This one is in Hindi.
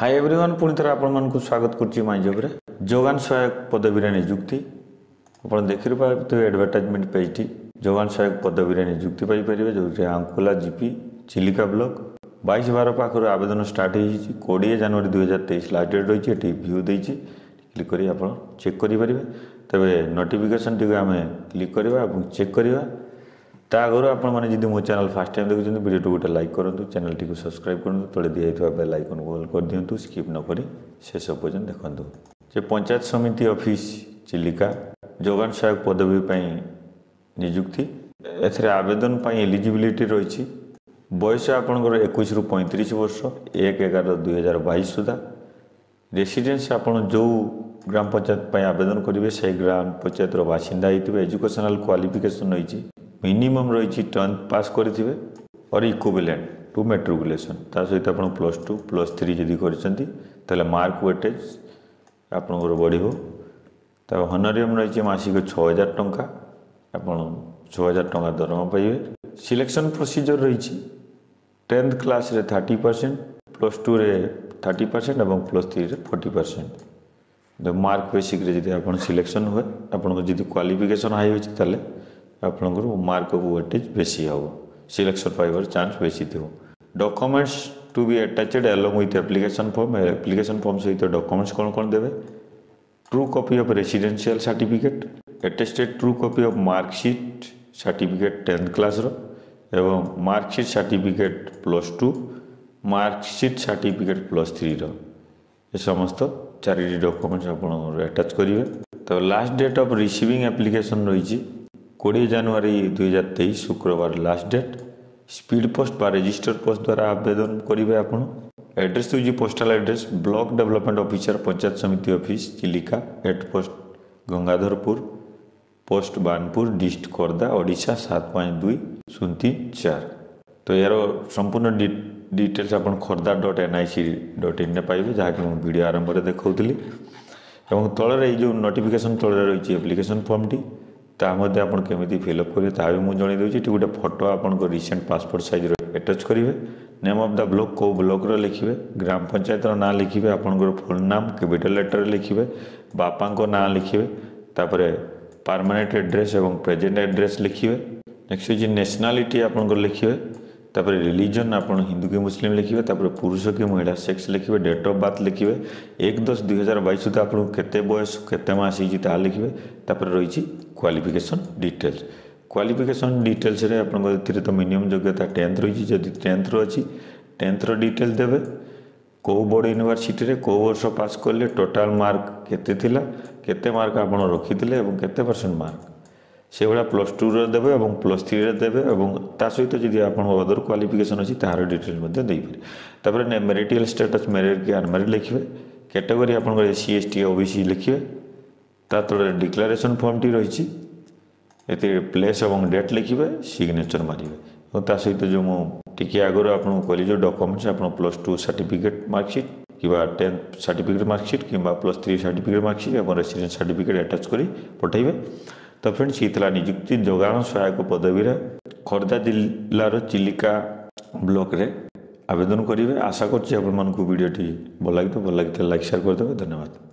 हाई एवरीवन पुणी थे आपन स्वागत करुच्ची माइ जॉब रे जोगान सहायक पदवीर निजुक्ति आप देखी पारे एडभर्टाइजमेंट पेजटी जोगान सहायक पदवीर निजुक्ति पाइपर जो आंकोला जीपी चिलिका ब्लॉक 22/12 पाखर आवेदन स्टार्ट हो 20 जनवरी 2023 लास्ट डेट रही है। ये भ्यू दे क्लिक कर आप चेक करें तेज नोटिफिकेशन टी आम क्लिक करवा चेक करवा तागर आपड़ी मो चैनल फास्ट टाइम देखुं वीडियो गोटे लाइक करूँ चैनल टी सब्सक्राइब करूँ तले दिखाई बेल आइकन कॉल कर दिंतु स्किप नक शेष पर्यटन देखूँ जे पंचायत समिति ऑफिस चिलिका जोगान सहायक पदवी निजुक्ति एथेर आवेदन एलिजिबिलिटी रही बयस आपणकर 21 रु 35 वर्ष 1/11/2022 सुधा रेसीडेन्स आप जो ग्राम पंचायत आवेदन करेंगे से ग्राम पंचायत बासिंदा होते एजुकेशनल क्वालिफिकेशन रही मिनिमम रही 10th पास करेंगे और इक्विवेलेंट टू मैट्रिकुलेशन ता सहित आप +2 +3 यदि कर मार्क वेटेज आपणकर बढ़ हनरियम रही मासिक 6000 टंका आप 6000 टंका दरमा पाइबे। सिलेक्शन प्रोसीजर रही 10th क्लास रे 30%, +2 रे 30% और +3 रे 40% जो मार्क बेसिक रे आप सिलेक्शन हुए आपड़ी क्वालिफिकेशन हाई होती तेल आपंकर मार्क वेटेज बेसी हे सिलेक्शन पाइबार चांस बेसी थी। Documents to be attached along with application form सहित डॉक्यूमेंट्स कौन कौन देवे true copy of residential certificate attested true copy of marksheet certificate 10th class रो एवं मार्कशीट सर्टिफिकेट +2 मार्कशीट सर्टिफिकेट +3 रो ये समस्त 4 डॉक्यूमेंट्स आपन अटैच करिवे। तो last date of receiving application रही 20 जनवरी 2023 शुक्रवार लास्ट डेट। स्पीड पोस्ट बा रजिस्टर पोस्ट द्वारा आवेदन करेंगे आपन। एड्रेस होगी postal address block development officer panchayat समिति office Chilika head post Gangadharpur post Banpur dist Khordha Odisha 75203। तो यार संपूर्ण डिटेल्स आप khordha.nic.in ने पाइबे जहाँकि मुझे वीडियो आरंभ में देखा और तौर जो नोटिफिकेशन तौर रही एप्लिकेशन फॉर्म टी आप केमी फिलअप करेंगे ता भी मुझे जनई देती गोटे फोटो आपंक रिसेंट पासपोर्ट साइज अटैच करेंगे नेम ऑफ द ब्लॉक को ब्लॉक रो लिखिए ग्राम पंचायत रो नाम लिखिए आपंकर फुल नाम कैपिटल लेटर लिखिए बापा ना लिखिए तापर परमानेंट एड्रेस और प्रेजेंट एड्रेस लिखिए। नेक्स्ट हो नेशनलिटी आपंकर लिखिए तापर रिलीजन आप हिंदू की मुस्लिम लिखिए तापर पुरुष की महिला सेक्स लिखिए डेट ऑफ बर्थ लिखिए 1/10/2022 सुधा आपको केते बयस केते मास लिखिए तापर रही क्वालिफिकेशन डिटेल्स। क्वालिफिकेशन डिटेल्स रे आपंकर तो मिनिमम योग्यता 10th रही जदि 10th अच्छी 10th डिटेल देवे को बोर्ड यूनिवर्सिटी रे को वर्ष पास करले टोटाल मार्क केते मार्क आप रखी केते परसेंट मार्क से भाया +2 रे देवे और +3 रे देवे और ता सहित जदि आप अदर क्वालिफिकेशन अच्छी तार डिटेल मेरिटल स्टेटस मेरिट कि अनमेरिट लिखिए कैटेगरी आप SC ST OBC लिखिए ता तले डिक्लेरेशन फॉर्म टी रही प्लेस और डेट लिखिए सिग्नेचर मारे और ता सहित जो मुझे आगर आपको कहली जो डॉक्यूमेंट्स आप +2 सर्टिफिकेट मार्कशीट कि 10th सर्टिफिकेट मार्कशीट कि +3 सर्टिफिकेट मार्कशीट और रेसिडेंस सर्टिफिकेट अटैच कर पठाइबे। तो फ्रेंड्स ये निजुक्ति जोगान सहायक पदवीर खोर्धा जिलार चिलिका ब्लॉक रे आवेदन करेंगे। आशा कर वीडियो भल लगी लाइक शेयर करदे धन्यवाद।